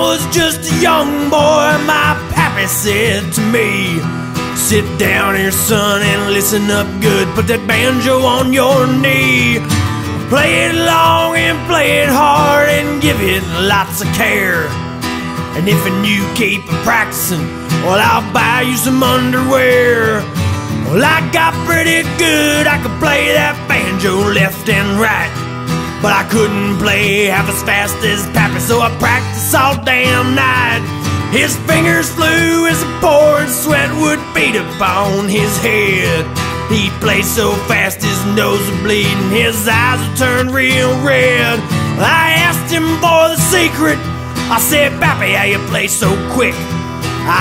was just a young boy, my pappy said to me, "Sit down here, son, and listen up good. Put that banjo on your knee. Play it long and play it hard and give it lots of care. And if you keep practicing, well, I'll buy you some underwear." Well, I got pretty good. I could play that banjo left and right, but I couldn't play half as fast as Pappy, so I practiced all damn night. His fingers flew as he poured, sweat would beat upon his head. He'd play so fast his nose would bleed and his eyes would turn real red. I asked him for the secret. I said, "Pappy, how you play so quick?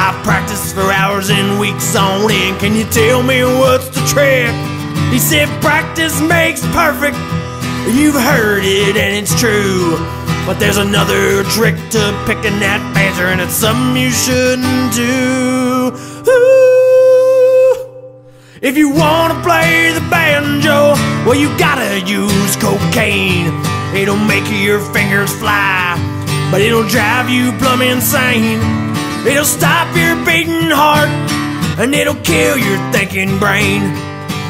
I practiced for hours and weeks on end. Can you tell me what's the trick?" He said, "Practice makes perfect. You've heard it and it's true, but there's another trick to picking that banjo, and it's something you shouldn't do." Ooh. If you wanna play the banjo, well, you gotta use cocaine. It'll make your fingers fly, but it'll drive you plumb insane. It'll stop your beating heart, and it'll kill your thinking brain.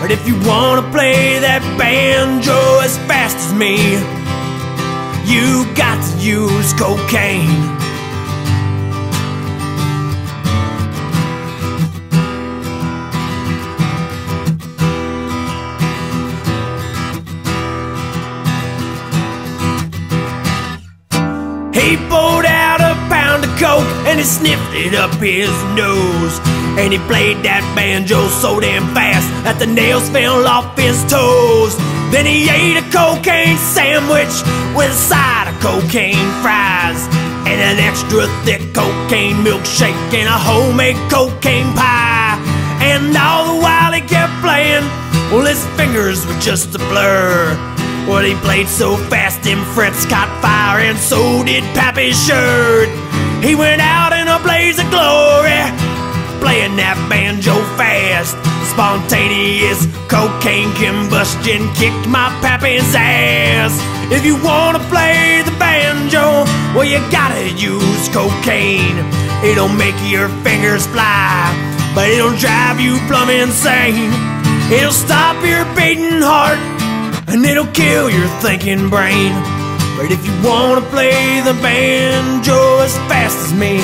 But if you wanna play that banjo as fast as me, you got to use cocaine. He pulled out a pound of coke and he sniffed it up his nose, and he played that banjo so damn fast that the nails fell off his toes. Then he ate a cocaine sandwich with a side of cocaine fries, and an extra thick cocaine milkshake and a homemade cocaine pie. And all the while he kept playing, well, his fingers were just a blur. Well, he played so fast them frets caught fire, and so did Pappy's shirt. He went out in a blaze of glory, playing that banjo fast. Spontaneous cocaine combustion kicked my Pappy's ass. If you wanna play the banjo, well, you gotta use cocaine. It'll make your fingers fly, but it'll drive you plumb insane. It'll stop your beating heart, and it'll kill your thinking brain. But if you wanna play the banjo as fast as me,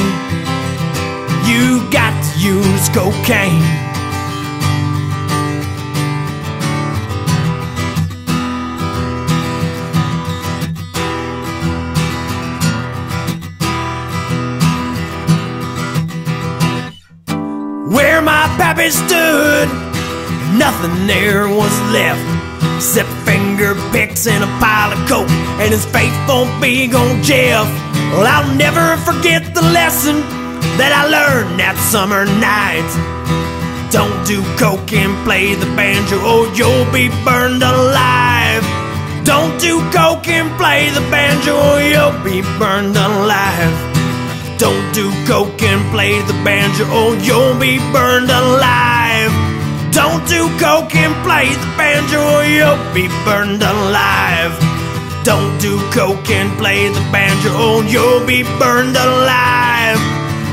you got to use cocaine. Where my pappy stood, nothing there was left except finger picks and a pile of coke and his faithful big old Jeff. Well, I'll never forget the lesson that I learned that summer night. Don't do coke and play the banjo, or you'll be burned alive. Don't do coke and play the banjo, or you'll be burned alive. Don't do coke and play the banjo, or you'll be burned alive. Don't do coke and play the banjo, or you'll be burned alive. Don't do coke and play the banjo, or you'll be burned alive.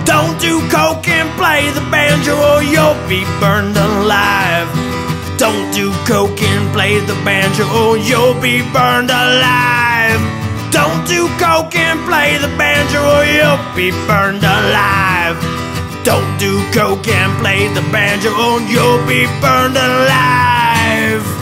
Don't do coke and play the banjo, or you'll be burned alive. Don't do coke and play the banjo, or you'll be burned alive. Don't do coke and play the banjo, or you'll be burned alive. Don't do coke and play the banjo, or you'll be burned alive.